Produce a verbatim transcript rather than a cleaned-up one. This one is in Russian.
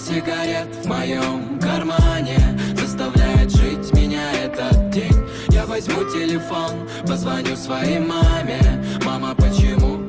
сигарет в моем кармане заставляет жить меня этот день. Я возьму телефон, позвоню своей маме. Мама, почему?